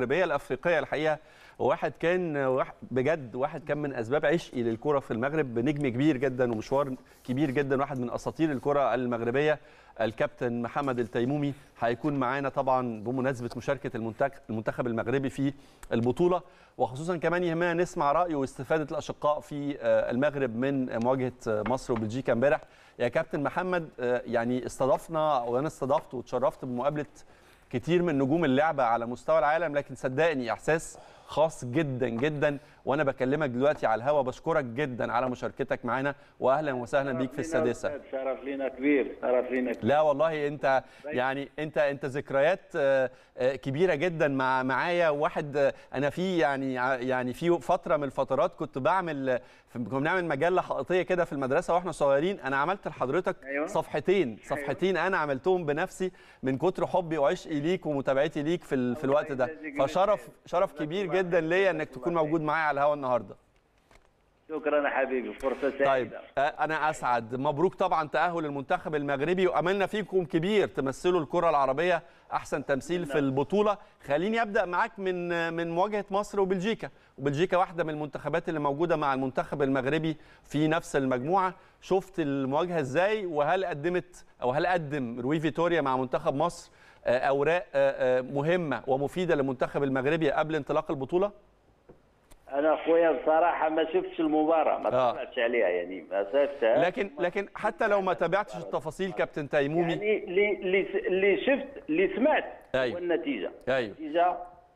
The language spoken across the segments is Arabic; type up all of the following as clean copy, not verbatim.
المغربيه الافريقيه الحقيقه. واحد كان من اسباب عشقي للكره في المغرب، بنجم كبير جدا ومشوار كبير جدا، واحد من اساطير الكره المغربيه الكابتن محمد التيمومي هيكون معانا طبعا بمناسبه مشاركه المنتخب المغربي في البطوله، وخصوصا كمان يهمنا نسمع رايه واستفاده الاشقاء في المغرب من مواجهه مصر وبلجيكا امبارح. يا كابتن محمد، يعني استضفنا او انا استضفت وتشرفت بمقابله كتير من نجوم اللعبه على مستوى العالم، لكن صدقني احساس خاص جدا جدا وانا بكلمك دلوقتي على الهوا. بشكرك جدا على مشاركتك معانا واهلا وسهلا بيك في السادسه. شرف لينا كبير، شرف لينا كبير. لا والله انت يعني انت ذكريات كبيره جدا معايا. واحد انا في يعني في فتره من الفترات كنا بنعمل مجله حائطيه كده في المدرسه واحنا صغيرين، انا عملت لحضرتك صفحتين انا عملتهم بنفسي من كتر حبي وعشقي ليك ومتابعتي ليك في الوقت ده، فشرف كبير جدا ليا انك تكون موجود معايا على الهوا النهارده. شكرا يا حبيبي، فرصه سعيده. طيب انا اسعد، مبروك طبعا تاهل المنتخب المغربي واملنا فيكم كبير تمثلوا الكره العربيه احسن تمثيل في البطوله. خليني ابدا معاك من مواجهه مصر وبلجيكا، واحده من المنتخبات اللي موجوده مع المنتخب المغربي في نفس المجموعه. شفت المواجهه ازاي، وهل قدمت او هل قدم روي فيتوريا مع منتخب مصر اوراق مهمه ومفيده للمنتخب المغربي قبل انطلاق البطوله؟ أنا أخويا بصراحة ما شفتش المباراة، ما طلعتش عليها يعني ما شفتها. لكن حتى لو ما تابعتش التفاصيل كابتن تيمومي، يعني اللي سمعت أيوه. والنتيجة أيوه.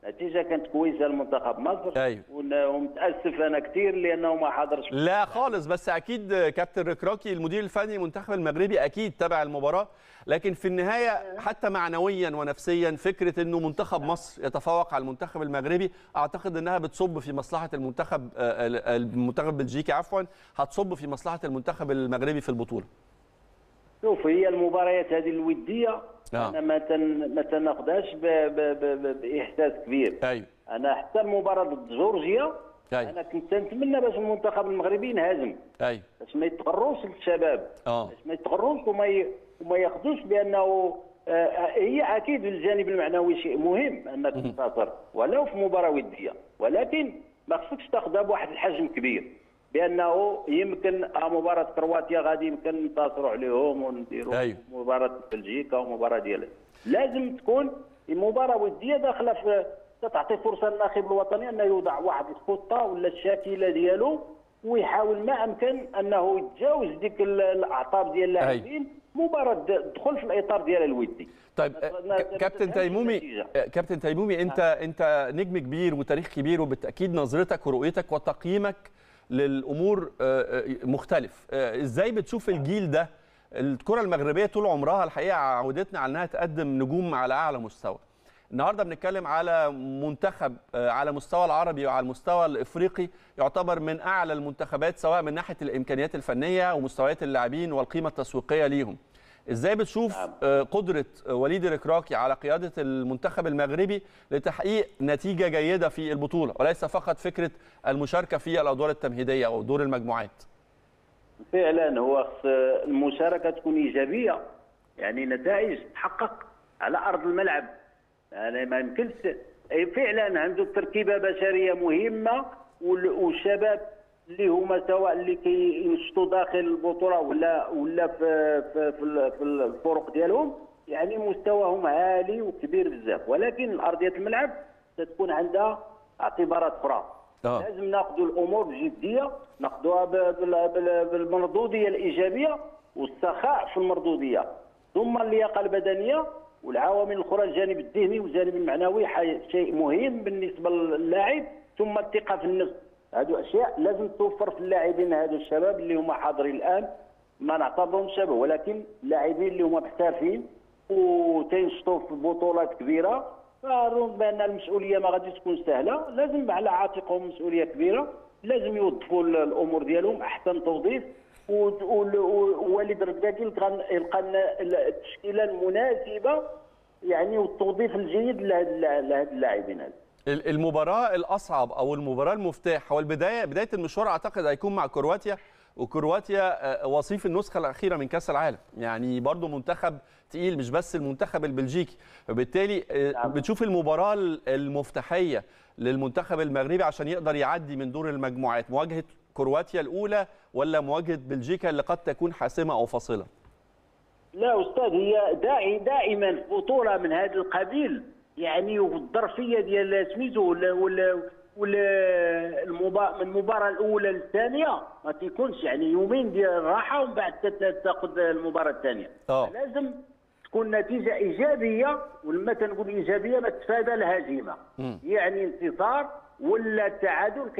النتيجة كانت كويسة لمنتخب مصر أيوه. ومتأسف أنا كتير لأنه ما حضرش. لا خالص، بس أكيد كابتن ركراكي المدير الفني المنتخب المغربي أكيد تابع المباراة، لكن في النهاية حتى معنويا ونفسيا فكرة أنه منتخب مصر يتفوق على المنتخب المغربي أعتقد أنها بتصب في مصلحة المنتخب بلجيكي، عفوا، هتصب في مصلحة المنتخب المغربي في البطولة. شوف، هي المباريات هذه الودية أنا ما تناخدهاش بإحساس كبير. أيوه. أنا حتى المباراة ضد جورجيا أيوه. أنا كنت نتمنى باش المنتخب المغربي ينهزم أيوه. باش ما يتغروش للشباب، باش ما يتغروش وما ياخذوش، بأنه هي أكيد الجانب المعنوي شيء مهم أنك تنتصر ولو في مباراة ودية، ولكن ما خصكش تاخذها بواحد الحجم كبير بأنه يمكن مباراة كرواتيا غادي يمكن ننتصروا عليهم ونديروا أيوه. مباراة بلجيكا ومباراة ديالنا، لازم تكون المباراة ودية داخلة في تعطي فرصة للناخب الوطني أنه يوضع واحد الخطة ولا الشاكلة ديالو ويحاول ما أمكن أنه يتجاوز ديك الأعصاب ديال اللاعبين. مباراة تدخل في الإطار ديال الودي. طيب كابتن تيمومي أنت نجم كبير وتاريخ كبير، وبالتأكيد نظرتك ورؤيتك وتقييمك للأمور مختلف. إزاي بتشوف الجيل ده؟ الكرة المغربية طول عمرها الحقيقة عودتنا على أنها تقدم نجوم على أعلى مستوى. النهارده بنتكلم على منتخب على مستوى العربي وعلى المستوى الافريقي يعتبر من اعلى المنتخبات، سواء من ناحيه الامكانيات الفنيه ومستويات اللاعبين والقيمه التسويقيه ليهم. ازاي بتشوف قدره وليد ركراكي على قياده المنتخب المغربي لتحقيق نتيجه جيده في البطوله وليس فقط فكره المشاركه في الادوار التمهيديه او دور المجموعات؟ فعلا هو المشاركه تكون ايجابيه، يعني نتائج تحقق على ارض الملعب. يعني ما يمكنش فعلا عنده تركيبه بشريه مهمه، والشباب اللي هما سواء اللي كينشطوا داخل البطوله ولا في الفرق ديالهم، يعني مستواهم عالي وكبير بزاف، ولكن ارضيه الملعب تتكون عندها اعتبارات اخرى. لازم ناخذوا الامور بجديه، ناخذوها بالمردوديه الايجابيه والسخاء في المردوديه، ثم اللياقه البدنيه والعوامل الاخرى، الجانب الذهني والجانب المعنوي شيء مهم بالنسبه للاعب، ثم الثقه في النفس. هذو اشياء لازم توفر في اللاعبين هذو الشباب اللي هما حاضرين الان، ما نعتبرهم شباب ولكن لاعبين اللي هما محترفين وتينشطوا في بطولات كبيره، فراهم بان المسؤوليه ما غاديش تكون سهله، لازم على عاتقهم مسؤوليه كبيره، لازم يوظفوا الامور ديالهم احسن توظيف. ووالد ركراكي يلقى التشكيله المناسبه يعني والتوظيف الجيد لهاد اللاعبين هذا. المباراه الاصعب او المباراه المفتاح هو البدايه، بدايه المشوار اعتقد هيكون مع كرواتيا، وكرواتيا وصيف النسخه الاخيره من كاس العالم، يعني برضو منتخب تقيل مش بس المنتخب البلجيكي، وبالتالي بتشوف المباراه المفتاحيه للمنتخب المغربي عشان يقدر يعدي من دور المجموعات، مواجهه كرواتيا الاولى ولا مواجهه بلجيكا اللي قد تكون حاسمه او فاصله؟ لا أستاذ، هي دائما بطولة من هذا القبيل، يعني والظرفية ديال سميتو ولا من المباراة الأولى للثانية ما تيكونش، يعني يومين ديال الراحة ومن بعد تاخذ المباراة الثانية. لازم تكون نتيجة إيجابية، ولما تنقول إيجابية ما تتفادى الهزيمة، يعني انتصار ولا التعادل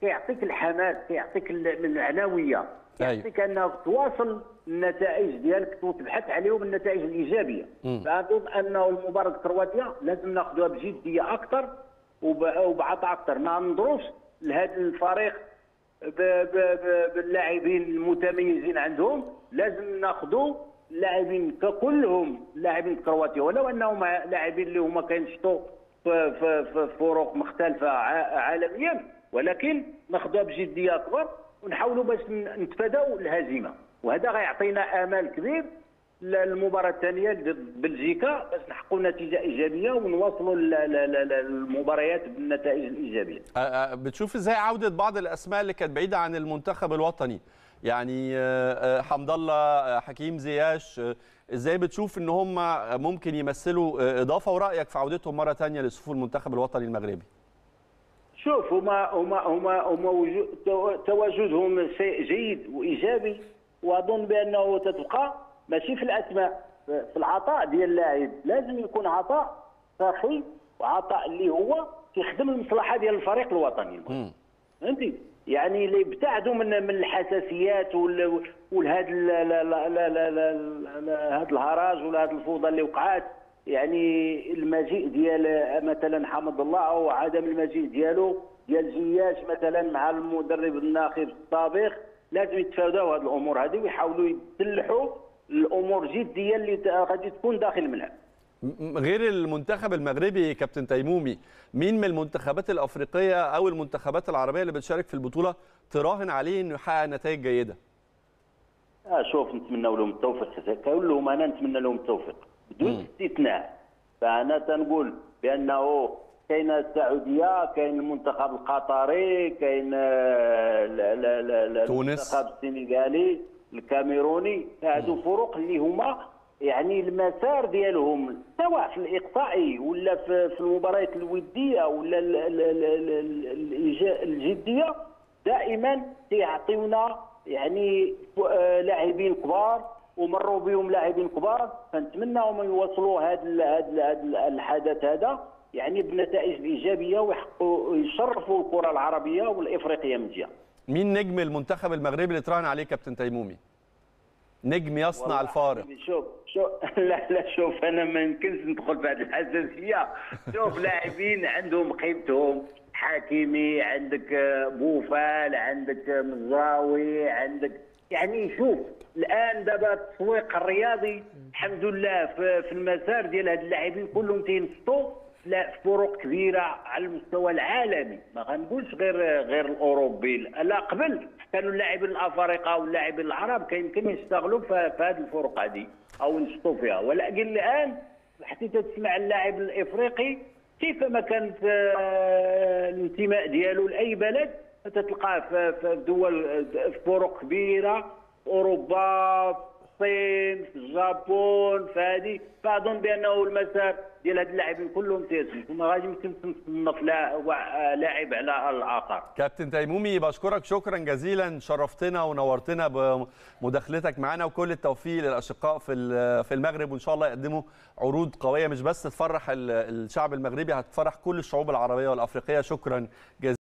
كيعطيك الحماس، كيعطيك من العنوية، كيعطيك أنك تواصل النتائج ديالك وتبحث عليهم النتائج الايجابيه. فاظن انه المباراه كرواتيا لازم ناخذوها بجديه اكثر وبعطاء اكثر، ما ننظروش لهذا الفريق باللاعبين المتميزين عندهم، لازم ناخذوا اللاعبين ككلهم، اللاعبين كرواتيا ولو انهم لاعبين اللي هما كينشطوا في فروق مختلفه عالميا، ولكن ناخذوها بجديه اكبر ونحاولوا باش نتفاداو الهزيمه، وهذا غيعطينا امال كبير للمباراه الثانيه ضد بلجيكا باش نحققوا نتيجه ايجابيه ونواصلوا المباريات بالنتائج الايجابيه. بتشوف ازاي عوده بعض الاسماء اللي كانت بعيده عن المنتخب الوطني، يعني حمد الله، حكيم زياش، ازاي بتشوف ان هم ممكن يمثلوا اضافه، ورايك في عودتهم مره ثانيه لصفوف المنتخب الوطني المغربي؟ شوف هما تواجدهم شيء جيد وايجابي، واظن بانه تتبقى ماشي في الاسماء، في العطاء ديال اللاعب، لازم يكون عطاء صافي وعطاء اللي هو كيخدم المصلحه ديال الفريق الوطني المغربي، فهمتي؟ يعني اللي يبتعدوا من الحساسيات وهذا هذا الهراج ولا هذه الفوضى اللي وقعات، يعني المجيء ديال مثلا حمد الله او عدم المجيء ديالو ديال زياش مثلا مع المدرب الناخب السابق، لازم يتفاداو هذه الامور هذه ويحاولوا يتسلحوا الامور جديه اللي غادي تكون داخل الملعب. غير المنتخب المغربي كابتن تيمومي، مين من المنتخبات الافريقيه او المنتخبات العربيه اللي بتشارك في البطوله تراهن عليه انه يحقق نتائج جيده؟ شوف، نتمنوا لهم التوفيق، كلهم انا نتمنى لهم التوفيق بدون استثناء. فانا تنقول بانه كاين السعوديه، كاين المنتخب القطري، كاين تونس، المنتخب السنغالي، الكاميروني، هادو فرق اللي هما يعني المسار ديالهم سواء في الاقصائي ولا في المباريات الوديه ولا الجديه دائما تيعطيونا يعني لاعبين كبار ومروا بهم لاعبين كبار، فنتمناهم يواصلوا هذا الحدث هذا يعني بالنتائج الايجابيه ويشرفوا الكره العربيه والافريقيه من جهه. مين نجم المنتخب المغربي اللي تراهن عليه كابتن تيمومي؟ نجم يصنع الفارق. شوف لا شوف، انا ما يمكنش ندخل في هذه الحساسيه. شوف لاعبين عندهم قيمتهم، حكيمي، عندك بوفال، عندك مزاوي، عندك يعني شوف الان دابا التسويق الرياضي الحمد لله في المسار ديال هاد اللاعبين كلهم تينشطوا لا فروق كبيره على المستوى العالمي، ما غنقولش غير الاوروبي، لا قبل كانوا اللاعبين الافارقه واللاعبين العرب كيمكن يشتغلوا في هذه الفروق هذه او ينشطوا فيها، ولكن الان حتى تسمع اللاعب الافريقي كيف ما كان الانتماء ديالو لاي بلد تتلقاه في دول في فروق كبيره، في اوروبا، الصين، في اليابان، فهذه فاظن بانه المسار ديال هاد اللاعبين كلهم تيسمح وما غادي يمكن تصنف لاعب على الاخر. كابتن تيمومي بشكرك شكرا جزيلا، شرفتنا ونورتنا بمداخلتك معنا، وكل التوفيق للاشقاء في المغرب، وان شاء الله يقدموا عروض قويه مش بس تفرح الشعب المغربي، هتفرح كل الشعوب العربيه والافريقيه. شكرا جزيلا.